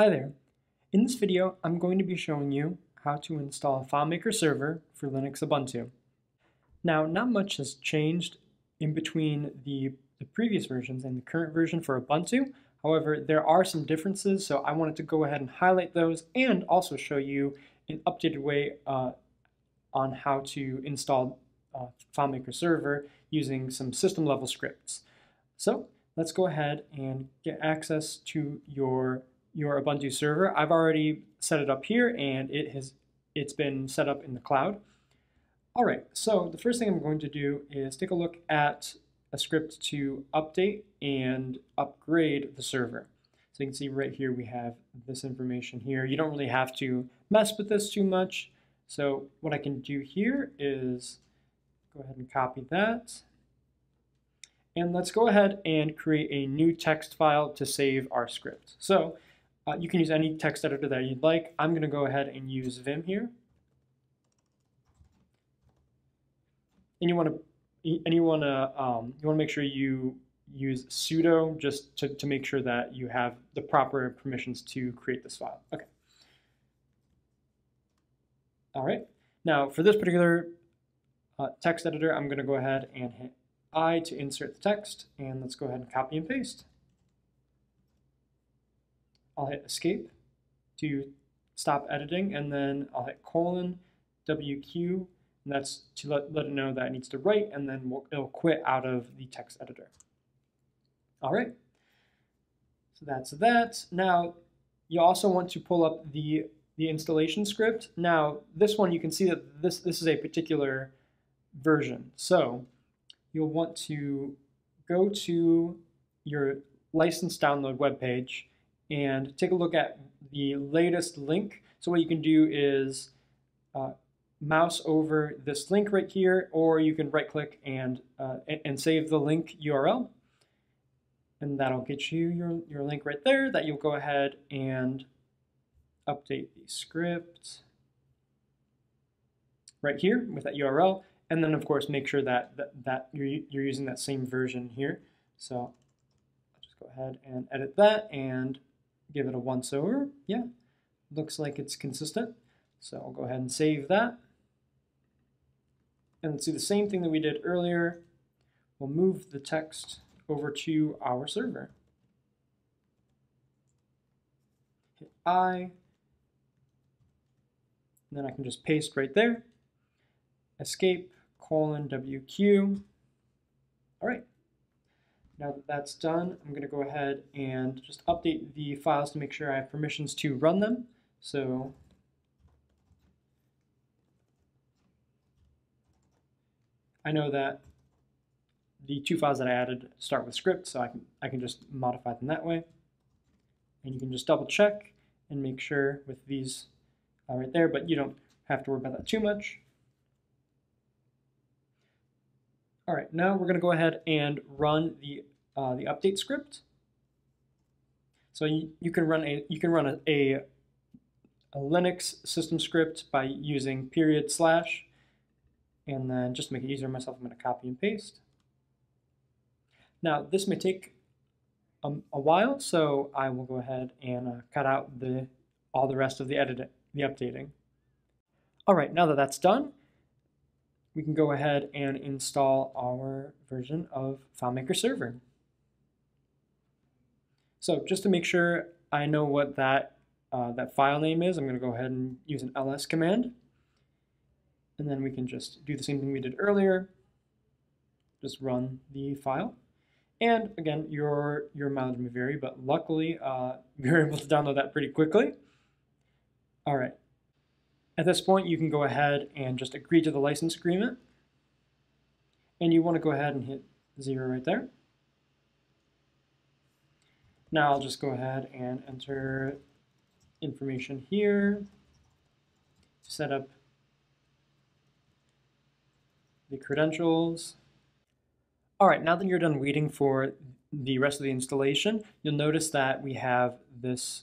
Hi there. In this video, I'm going to be showing you how to install FileMaker Server for Linux Ubuntu. Now, not much has changed in between the previous versions and the current version for Ubuntu. However, there are some differences, so I wanted to go ahead and highlight those and also show you an updated way on how to install FileMaker Server using some system-level scripts. So let's go ahead and get access to your Ubuntu server. I've already set it up here, and it's been set up in the cloud. All right, so the first thing I'm going to do is take a look at a script to update and upgrade the server. So you can see right here we have this information here. You don't really have to mess with this too much. So what I can do here is go ahead and copy that. And let's go ahead and create a new text file to save our script. So you can use any text editor that you'd like. I'm going to go ahead and use Vim here. And you want to make sure you use sudo just to make sure that you have the proper permissions to create this file. Okay. All right. Now for this particular text editor, I'm going to go ahead and hit I to insert the text, and let's go ahead and copy and paste. I'll hit escape to stop editing, and then I'll hit :WQ, and that's to let it know that it needs to write, and then it'll quit out of the text editor. All right, so that's that. Now, you also want to pull up the installation script. Now, this one, you can see that this is a particular version. So you'll want to go to your license download webpage and take a look at the latest link. So what you can do is mouse over this link right here, or you can right click and save the link URL. And that'll get you your link right there that you'll go ahead and update the script right here with that URL. And then, of course, make sure that you're using that same version here. So I'll just go ahead and edit that and give it a once over. Yeah, looks like it's consistent. So I'll go ahead and save that. And let's do the same thing that we did earlier. We'll move the text over to our server. Hit I, and then I can just paste right there. Escape. :WQ. All right, now that that's done, I'm going to go ahead and just update the files to make sure I have permissions to run them. So I know that the two files that I added start with script, so I can just modify them that way. And you can just double check and make sure with these right there, but you don't have to worry about that too much. All right, now we're going to go ahead and run the update script. So you can run a Linux system script by using /, and then just to make it easier for myself, I'm going to copy and paste. Now this may take a while, so I will go ahead and cut out all the rest of the updating. All right, now that that's done, we can go ahead and install our version of FileMaker Server. So just to make sure I know what that file name is, I'm going to go ahead and use an ls command. And then we can just do the same thing we did earlier. Just run the file. And again, your mileage may vary, but luckily we were able to download that pretty quickly. All right. At this point, you can go ahead and just agree to the license agreement. And you want to go ahead and hit 0 right there. Now I'll just go ahead and enter information here to set up the credentials. All right, now that you're done waiting for the rest of the installation, you'll notice that we have this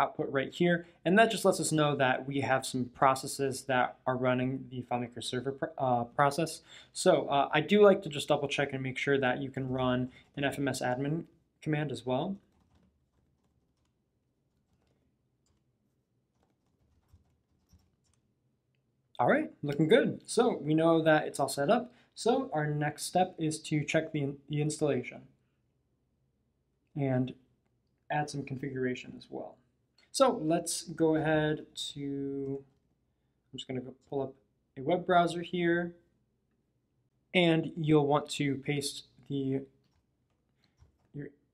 output right here, and that just lets us know that we have some processes that are running the FileMaker Server process. So I do like to just double check and make sure that you can run an FMS admin command as well. All right, looking good. So we know that it's all set up. So our next step is to check the installation and add some configuration as well. So let's go ahead to, I'm just going to pull up a web browser here, and you'll want to paste the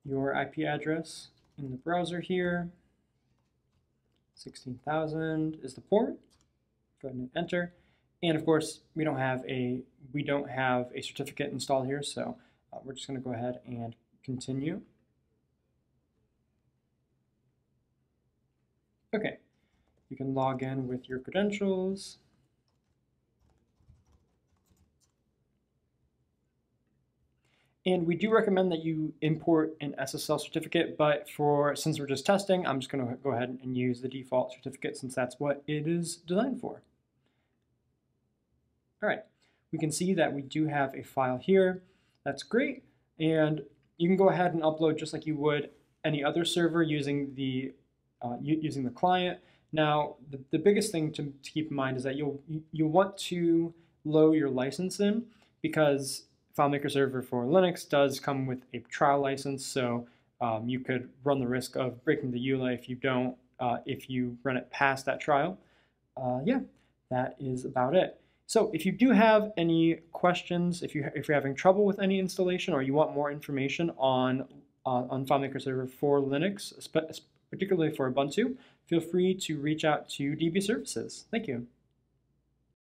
your IP address in the browser here. 16,000 is the port. Go ahead and enter. And of course, we don't have a certificate installed here, so we're just going to go ahead and continue. Okay, you can log in with your credentials. And we do recommend that you import an SSL certificate, but since we're just testing, I'm just going to go ahead and use the default certificate since that's what it is designed for. All right, we can see that we do have a file here. That's great. And you can go ahead and upload just like you would any other server using the client. Now, the biggest thing to keep in mind is that you'll want to load your license in, because FileMaker Server for Linux does come with a trial license, so you could run the risk of breaking the EULA if you don't, if you run it past that trial. Yeah, that is about it. So if you do have any questions, if you're having trouble with any installation, or you want more information on FileMaker Server for Linux, particularly for Ubuntu, feel free to reach out to DB Services. Thank you.